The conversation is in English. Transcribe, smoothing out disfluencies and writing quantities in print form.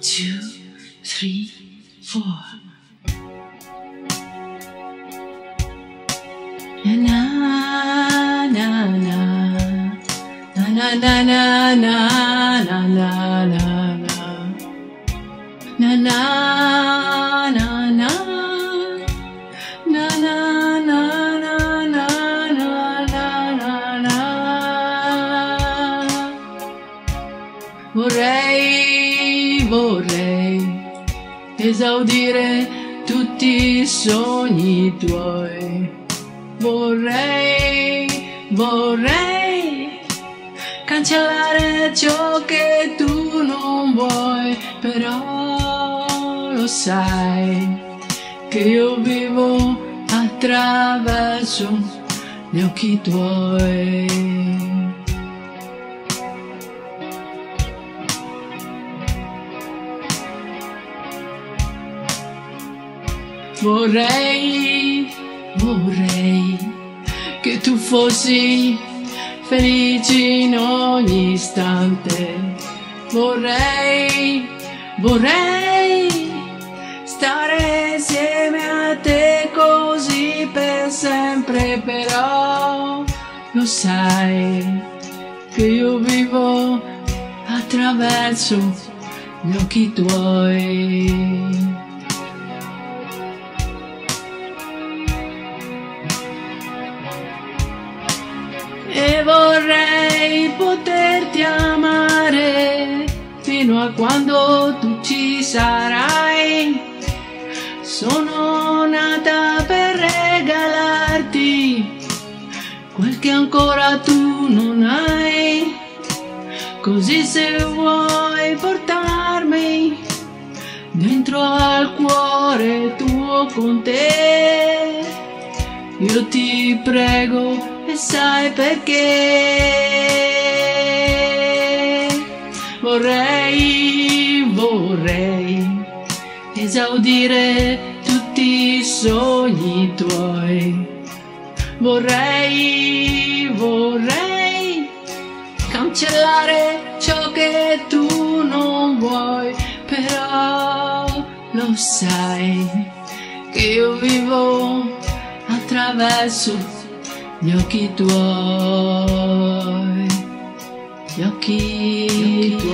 2, 3, 4. Na na na na na na na na na na na na na na. Vorrei, vorrei esaudire tutti i sogni tuoi. Vorrei, vorrei cancellare ciò che tu non vuoi, però lo sai che io vivo attraverso gli occhi tuoi. Vorrei, vorrei che tu fossi felice in ogni istante. Vorrei, vorrei stare insieme a te così per sempre, però lo sai che io vivo attraverso gli occhi tuoi. E vorrei poterti amare fino a quando tu ci sarai. Sono nata per regalarti quel che ancora tu non hai. Così se vuoi portarmi dentro al cuore tuo con te, io ti prego. E sai perché? Vorrei, vorrei esaudire tutti i sogni tuoi. Vorrei, vorrei cancellare ciò che tu non vuoi, però lo sai che io vivo attraverso gli occhi tuoi, gli occhi tuoi.